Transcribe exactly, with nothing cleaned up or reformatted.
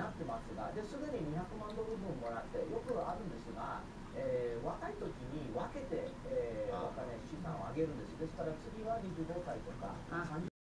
なってますが、ですぐににひゃくまんドルぶんもらって、よくあるんですが、えー、若い時に分けて、えー、お金、資産を上げるんです。ですから次はにじゅうごさいとかさんじゅっさい